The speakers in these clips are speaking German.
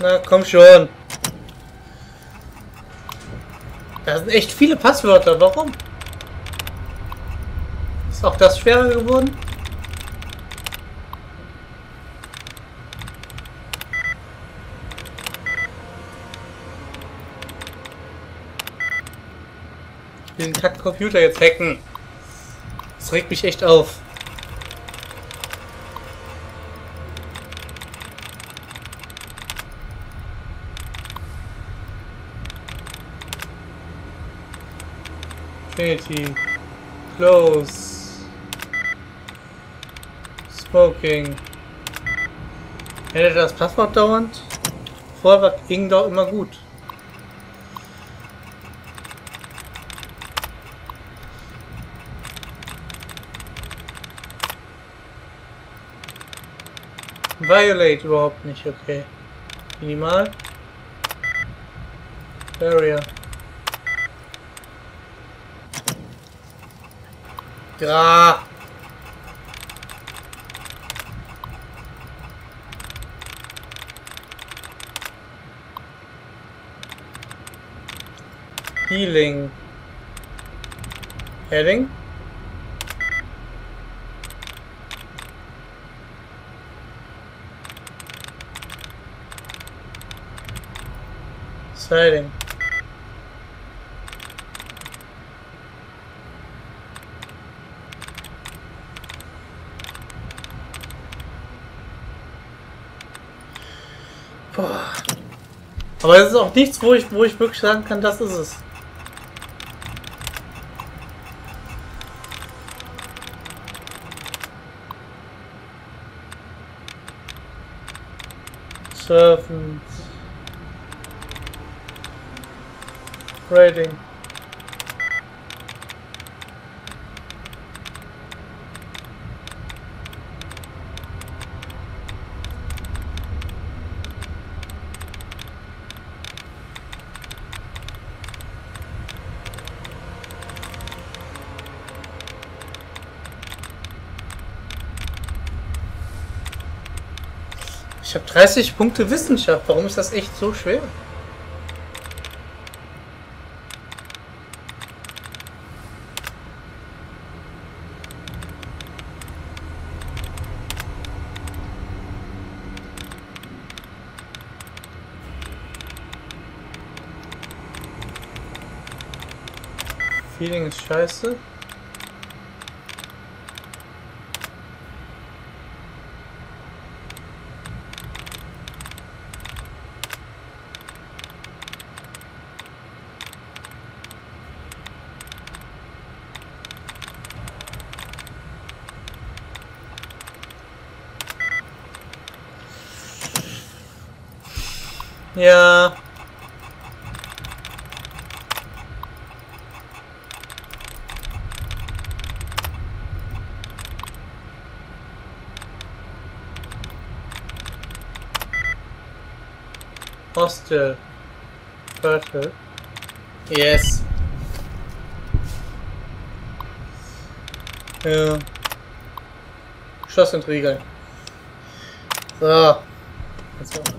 Na, komm schon. Da sind echt viele Passwörter. Warum? Ist auch das schwerer geworden? Den kacken Computer jetzt hacken. Das regt mich echt auf. Trinity. Close. Smoking. Hätte das Passwort dauernd? Vorher war Ing doch immer gut. Violate überhaupt nicht, okay. Minimal. Barrier. Ja. Healing. Heading. Siding. Aber es ist auch nichts, wo ich wirklich sagen kann, das ist es. Servant. Rating. Ich habe 30 Punkte Wissenschaft. Warum ist das echt so schwer? Feeling ist scheiße. Ja. Hostel. Hostel. Yes. Ja. Schloss und Riegel. So. Jetzt mal.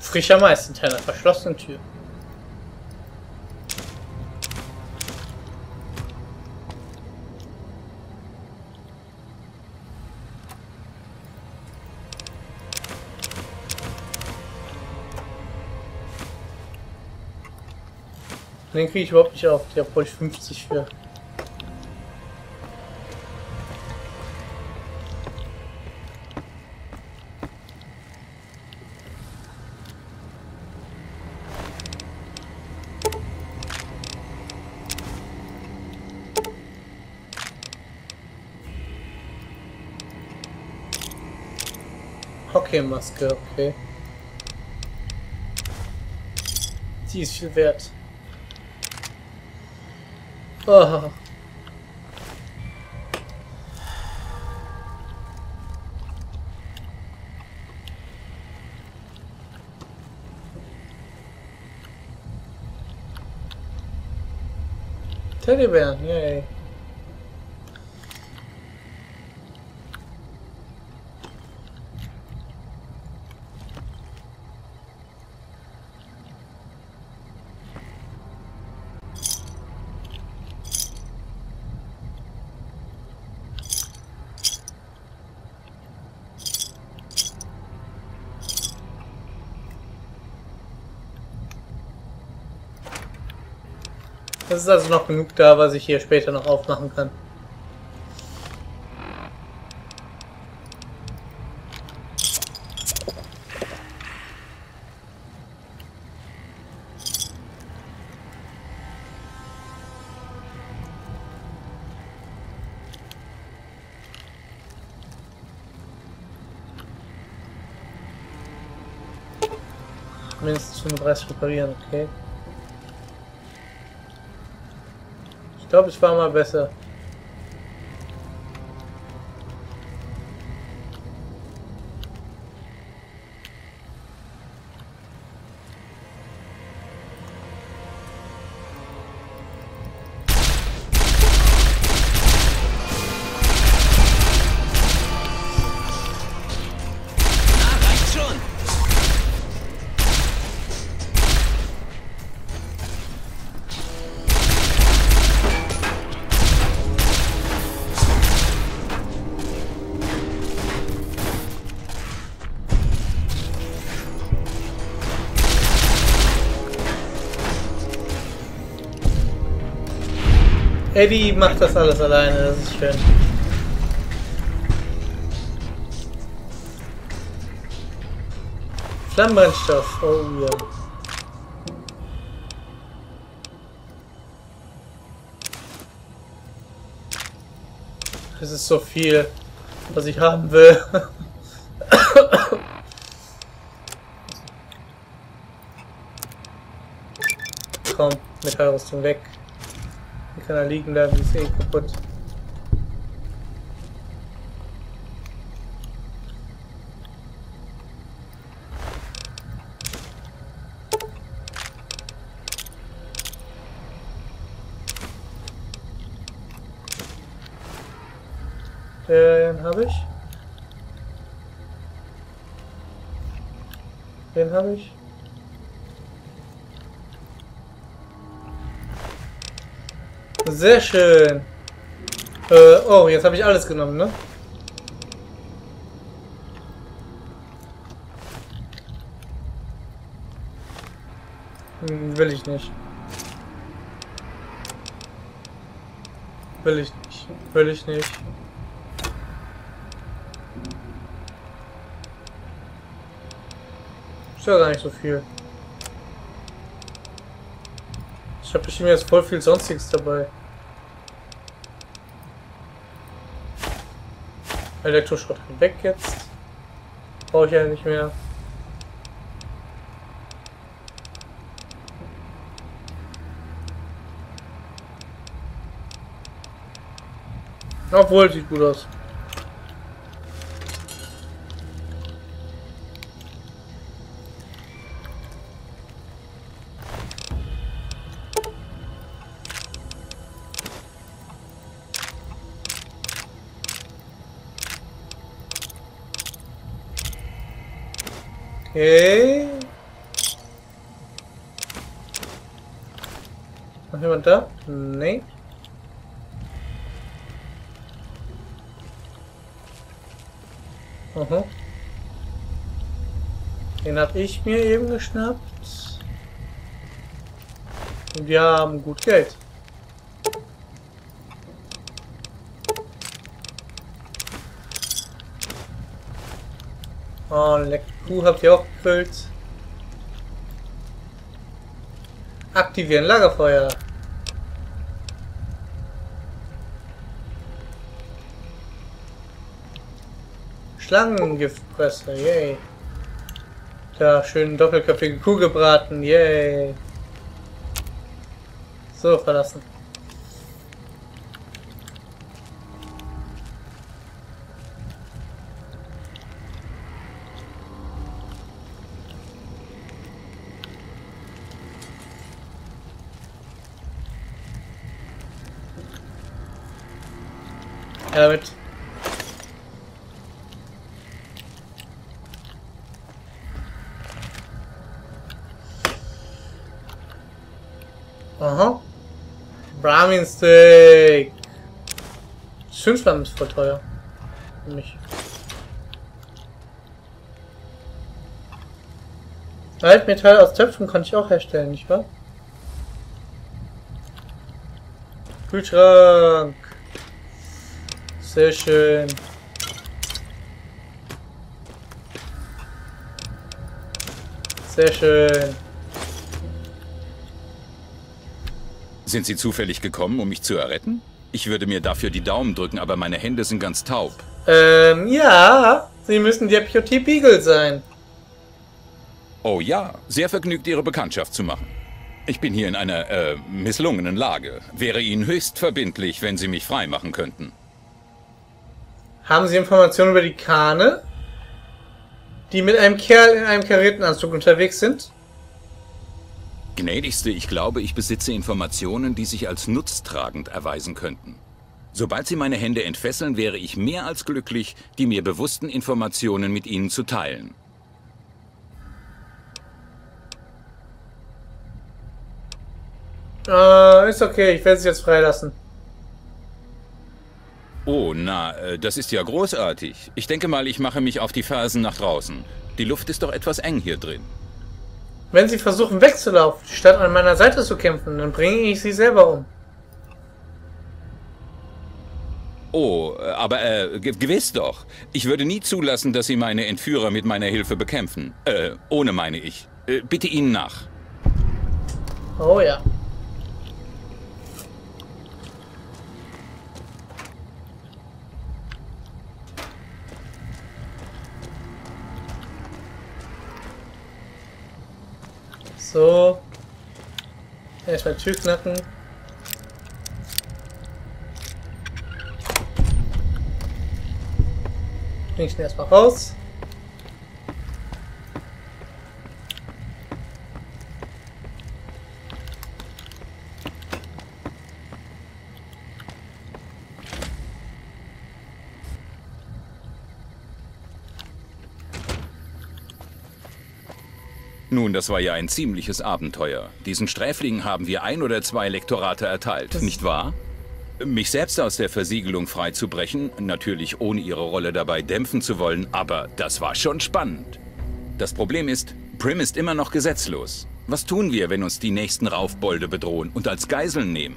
Frischer Meister einer verschlossenen Tür. Den kriege ich überhaupt nicht auf, der brauche ich 50 für. Hockeymaske, okay. Die ist viel wert. Oh. Teddybären, yay. Es ist also noch genug da, was ich hier später noch aufmachen kann. Mindestens 35 reparieren, okay. Ich glaube, ich war mal besser. Eddie macht das alles alleine, das ist schön. Flammenbrennstoff, oh ja. Das ist so viel, was ich haben will. Komm, Metallrüstung weg. Die kann da liegen bleiben, die ist eh kaputt. Den habe ich. Den habe ich. Sehr schön. Oh, jetzt habe ich alles genommen, ne? Hm, will ich nicht. Will ich nicht. Will ich nicht. Ist ja gar nicht so viel. Ich habe bestimmt jetzt voll viel Sonstiges dabei. Elektroschrott weg jetzt. Brauche ich ja nicht mehr. Obwohl, sieht gut aus. Okay. Noch jemand da? Nee. Aha. Den hab ich mir eben geschnappt. Und wir haben gut Geld. Oh, lecker. Kuh habt ihr auch gefüllt. Aktivieren Lagerfeuer. Schlangengiftpresse, yay. Da, schön doppelköpfige Kuh gebraten, yay. So, verlassen. Ja, damit. Aha. Brahmin Steak. Schwimmschwamm ist voll teuer. Für mich. Altmetall aus Töpfen konnte ich auch herstellen, nicht wahr? Kühlschrank. Sehr schön. Sehr schön. Sind Sie zufällig gekommen, um mich zu erretten? Ich würde mir dafür die Daumen drücken, aber meine Hände sind ganz taub. Ja. Sie müssen Deputy Beagle sein. Oh ja, sehr vergnügt, Ihre Bekanntschaft zu machen. Ich bin hier in einer, misslungenen Lage. Wäre Ihnen höchst verbindlich, wenn Sie mich freimachen könnten. Haben Sie Informationen über die Kahne, die mit einem Kerl in einem karierten Anzug unterwegs sind? Gnädigste, ich glaube, ich besitze Informationen, die sich als nutztragend erweisen könnten. Sobald Sie meine Hände entfesseln, wäre ich mehr als glücklich, die mir bewussten Informationen mit Ihnen zu teilen. Ist okay, ich werde Sie jetzt freilassen. Oh, na, das ist ja großartig. Ich denke mal, ich mache mich auf die Fersen nach draußen. Die Luft ist doch etwas eng hier drin. Wenn Sie versuchen wegzulaufen, statt an meiner Seite zu kämpfen, dann bringe ich Sie selber um. Oh, aber gewiss doch. Ich würde nie zulassen, dass Sie meine Entführer mit meiner Hilfe bekämpfen. Ohne meine ich. Bitte Ihnen nach. Oh ja. So. Erstmal Tür knacken. Bring ich den erstmal raus. Nun, das war ja ein ziemliches Abenteuer. Diesen Sträflingen haben wir 1 oder 2 Lektorate erteilt, nicht wahr? Mich selbst aus der Versiegelung freizubrechen, natürlich ohne ihre Rolle dabei dämpfen zu wollen, aber das war schon spannend. Das Problem ist, Prim ist immer noch gesetzlos. Was tun wir, wenn uns die nächsten Raufbolde bedrohen und als Geiseln nehmen?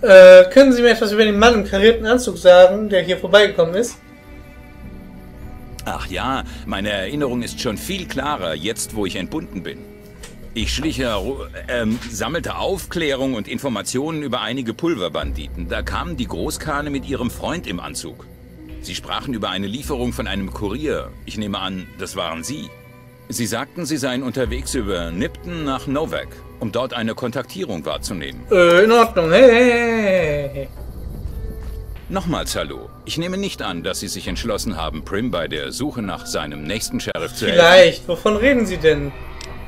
Können Sie mir etwas über den Mann im karierten Anzug sagen, der hier vorbeigekommen ist? Ach ja, meine Erinnerung ist schon viel klarer, jetzt wo ich entbunden bin. Ich schlich sammelte Aufklärung und Informationen über einige Pulverbanditen. Da kamen die Großkahne mit ihrem Freund im Anzug. Sie sprachen über eine Lieferung von einem Kurier. Ich nehme an, das waren Sie. Sie sagten, Sie seien unterwegs über Nipton nach Novak, um dort eine Kontaktierung wahrzunehmen. In Ordnung, hey. Nochmals hallo. Ich nehme nicht an, dass Sie sich entschlossen haben, Prim bei der Suche nach seinem nächsten Sheriff zu helfen. Vielleicht. Wovon reden Sie denn?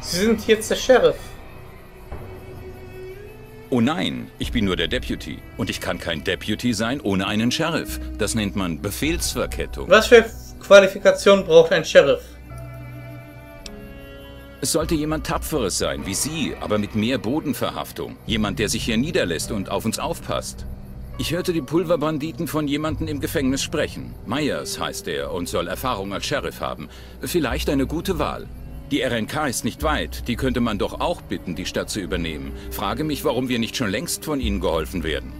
Sie sind jetzt der Sheriff. Oh nein, ich bin nur der Deputy. Und ich kann kein Deputy sein ohne einen Sheriff. Das nennt man Befehlsverkettung. Was für Qualifikationen braucht ein Sheriff? Es sollte jemand Tapferes sein, wie Sie, aber mit mehr Bodenverhaftung. Jemand, der sich hier niederlässt und auf uns aufpasst. Ich hörte die Pulverbanditen von jemandem im Gefängnis sprechen. Myers heißt er und soll Erfahrung als Sheriff haben. Vielleicht eine gute Wahl. Die RNK ist nicht weit. Die könnte man doch auch bitten, die Stadt zu übernehmen. Frage mich, warum wir nicht schon längst von Ihnen geholfen werden.